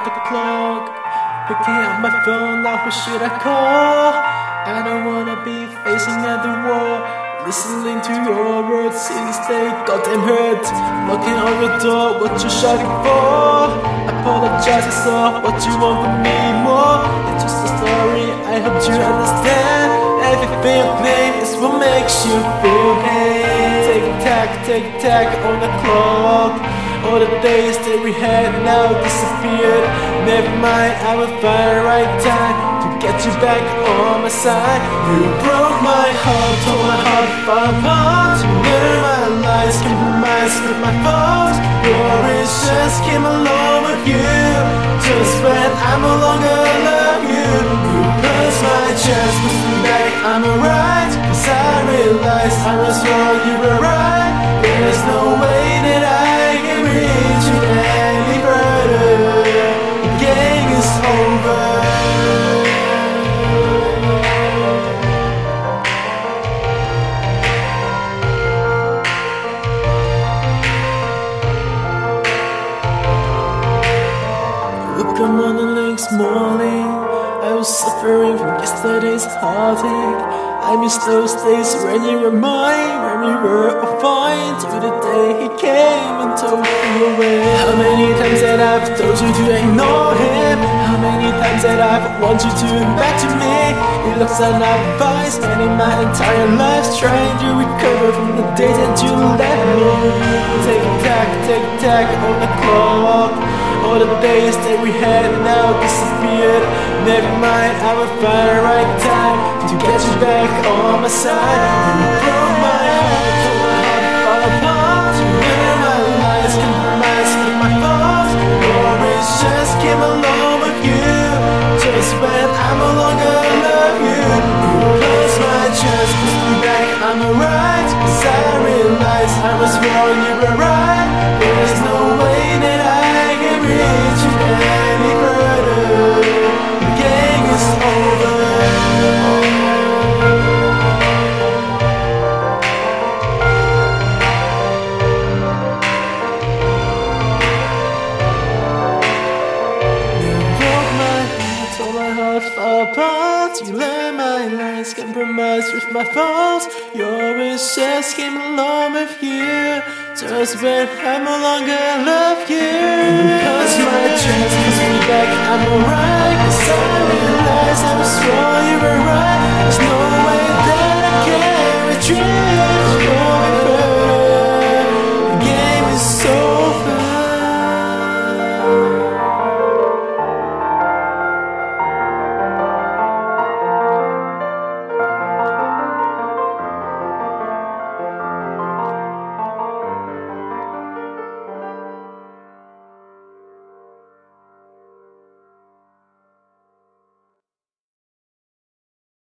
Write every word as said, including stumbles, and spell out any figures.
at the clock, looking at my phone like who should I call? I don't wanna be facing at the wall, listening to your words since they got them hurt. Knocking on your door, what you shouting for? Apologize, it's all what you want from me more. It's just a story, I hope you understand. Everything you claim is what makes you feel pain. Tick tack, tick tack on the clock. All the days that we had now disappeared. Never mind, I will find the right time to get you back on my side. You broke my heart, tore my heart apart. You knew my lies, compromised with my faults. Your issues came along with you, just when I no longer love you. You pressed my chest, pushed me back, I'm alright. Cause I realized I was wrong, you were right. There's no way that I on the next morning, I was suffering from yesterday's heartache. I miss those days when you were mine, when we were fine, till the day he came and took me away. How many times that I've told you to ignore him? How many times that I've wanted you to back to me? It looks like I've been spending my entire life trying to recover from the day that you left me. Tick tack, tick tack on the clock. All the days that we had now disappeared. Never mind, I will find the right time to get you back on my side. You broke my heart, tore my heart apart. You made my lies, compromised with my faults. Your wishes came along with you, just when I no longer love you. You closed my chest, pushed me back, I'm alright. Cause I realized I was wrong, you were right. There's no way that I any further, the game is over. You broke my heart, tore my heart apart. You let my lies, compromised with my faults. Your wishes came along with you, just when I no longer love you. Cause my chest, cause we back, I'm alright.